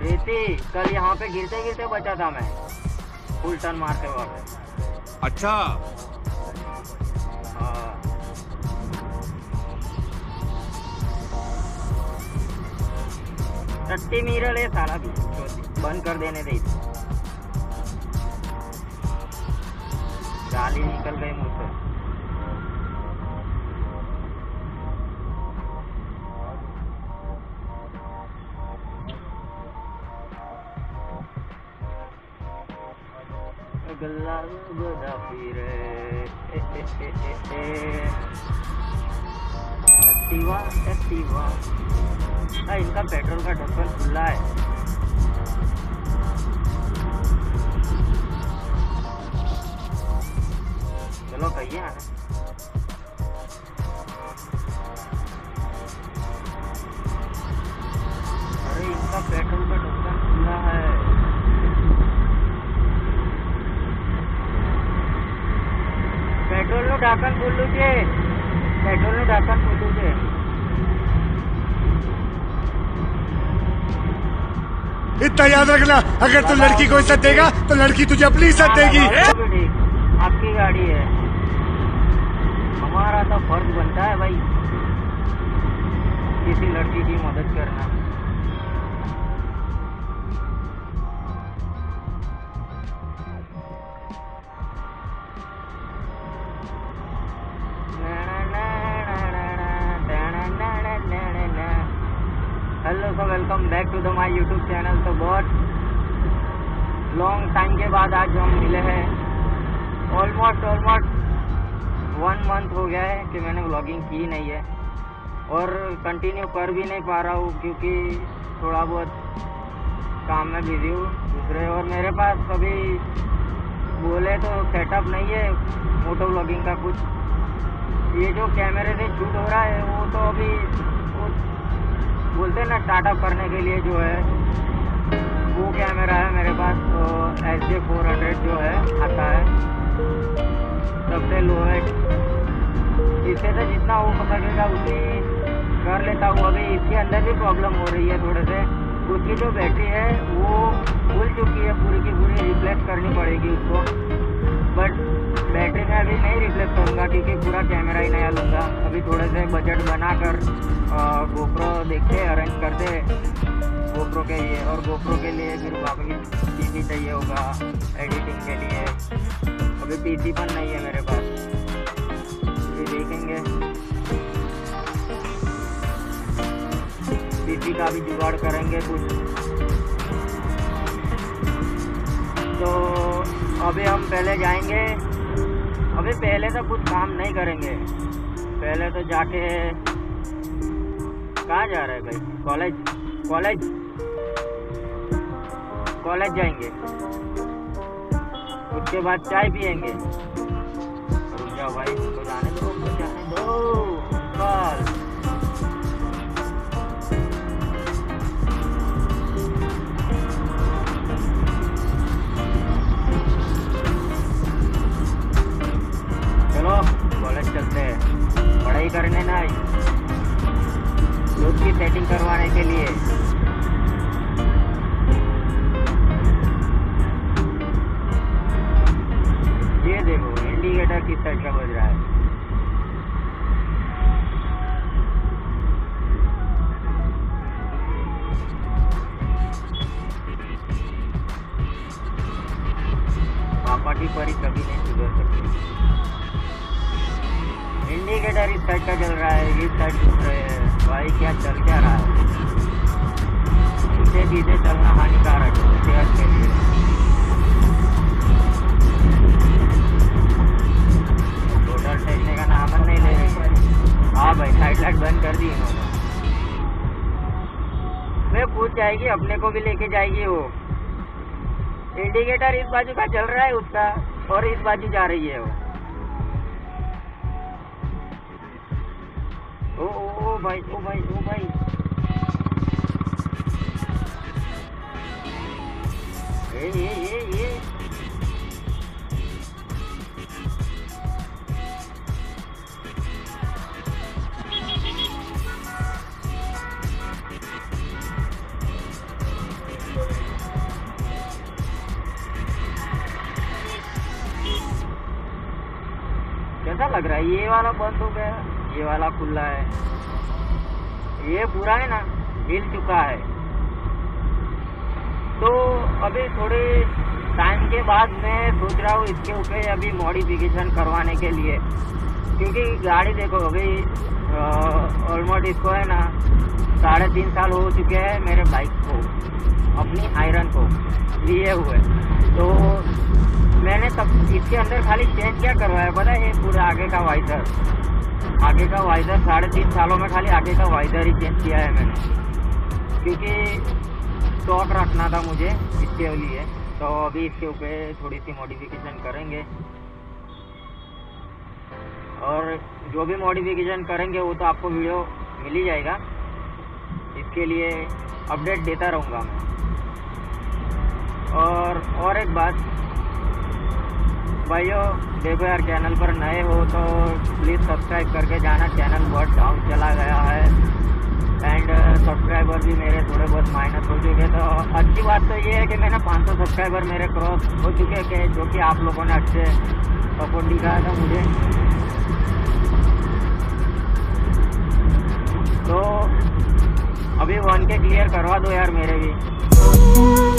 रेती कल यहाँ पे गिरते गिरते बचा था मैं, फुल टर्न मारते वक्त। अच्छा टट्टी मिरर है सारा भी, बंद कर देने दे। गाली निकल गई मुझसे। गल्ला गदा फिरे एक्टिवा एक्टिवा। इनका पेट्रोल का ढक्कन खुला है। चलो कहिए आना। अरे इनका पेट्रोल का ढक्कन खुला है। पेट्रोल नो ढक्कन खोलू के, पेट्रोल नो ढक्कन खोलू के। इतना याद रखना, अगर तू लड़की को इज्जत देगा तो लड़की तुझे अपनी इज्जत देगी। आपकी गाड़ी है, हमारा तो फर्ज बनता है भाई किसी लड़की की मदद करना। Hello so welcome back to the my YouTube channel. तो बहुत लॉन्ग टाइम के बाद आज हम मिले हैं। ऑलमोस्ट 1 मंथ हो गया है कि मैंने व्लॉगिंग की नहीं है और कंटिन्यू कर भी नहीं पा रहा हूँ क्योंकि थोड़ा बहुत काम में बिजी हूँ दूसरे, और मेरे पास अभी बोले तो सेटअप नहीं है मोटो व्लॉगिंग का कुछ। ये जो कैमरे से शूट हो रहा है वो तो अभी बोलते हैं ना स्टार्टअप करने के लिए जो है वो कैमरा है मेरे पास, तो SJ400 जो है आता है सबसे लोएस्ट। इससे तो जितना हो सकेगा उसी कर लेता हूँ। अभी इसके अंदर भी प्रॉब्लम हो रही है थोड़े से, उसकी जो बैटरी है वो फूल चुकी है, पूरी की पूरी रिप्लेस करनी पड़ेगी उसको। बट बैटरी में अभी नहीं रिप्लेस करूँगा क्योंकि पूरा कैमरा ही नया लूँगा। अभी थोड़े से बजट बनाकर GoPro देखते अरेंज करते GoPro के लिए, और GoPro के लिए फिर वापस PC चाहिए होगा एडिटिंग के लिए। अभी PC पर नहीं है मेरे पास, फिर देखेंगे PC का भी जुगाड़ करेंगे कुछ। तो अभी हम पहले जाएंगे, अभी पहले तो कुछ काम नहीं करेंगे, पहले तो जाके कहाँ जा रहा है भाई, कॉलेज जाएंगे, उसके बाद चाय पियेंगे। रुक जाओ भाई, उनको जाने दो, उनको जाने दो। चलो कॉलेज चलते हैं, पढ़ाई करने ना आई उसकी सेटिंग करवाने के लिए। ये देखो इंडिकेटर किस साइड का बज रहा है। पापा की परी कभी नहीं सुधर सकती। इंडिकेटर इस साइड का चल रहा है, इस साइड घूम रहे हैं भाई, क्या चल क्या रहा है। सीधे सीधे चलना हानिकारक है सेहत के लिए। टोटल टैक्सी का नाम नहीं ले रही। हाँ भाई साइड लाइट बंद कर दी इन्होंने। मैं पूछ जाएगी, अपने को भी लेके जाएगी वो। इंडिकेटर इस बाजू का चल रहा है उसका, और इस बाजू जा रही है वो। ओ भाई ये लग रहा है, ये वाला बंद हो गया, ये वाला खुला है, ये पूरा है ना हिल चुका है। तो अभी थोड़े टाइम के बाद मैं सोच रहा हूँ इसके ऊपर अभी मॉडिफिकेशन करवाने के लिए, क्योंकि गाड़ी देखो अभी ऑलमोस्ट इसको है ना 3.5 साल हो चुके हैं मेरे बाइक को, अपनी आयरन को लिए हुए। तो मैंने सब इसके अंदर खाली चेंज क्या करवाया पता है, पूरा आगे का वाइजर, आगे का वाइजर 3.5 सालों में खाली आगे का वाइजर ही चेंज किया है मैंने, क्योंकि स्टॉक रखना था मुझे इसके लिए। तो अभी इसके ऊपर थोड़ी सी मॉडिफिकेशन करेंगे, और जो भी मॉडिफिकेशन करेंगे वो तो आपको वीडियो मिल ही जाएगा, इसके लिए अपडेट देता रहूँगा मैं। और एक बात भाइयों देखो यार, चैनल पर नए हो तो प्लीज़ सब्सक्राइब करके जाना, चैनल बहुत डाउन चला गया है एंड सब्सक्राइबर भी मेरे थोड़े बहुत माइनस हो चुके। तो अच्छी बात तो ये है कि मैंने 500 सब्सक्राइबर मेरे क्रॉस हो चुके हैं, जो कि आप लोगों ने अच्छे सपोर्ट दिखाया था मुझे। तो अभी 1K क्लियर करवा दो यार मेरे भी।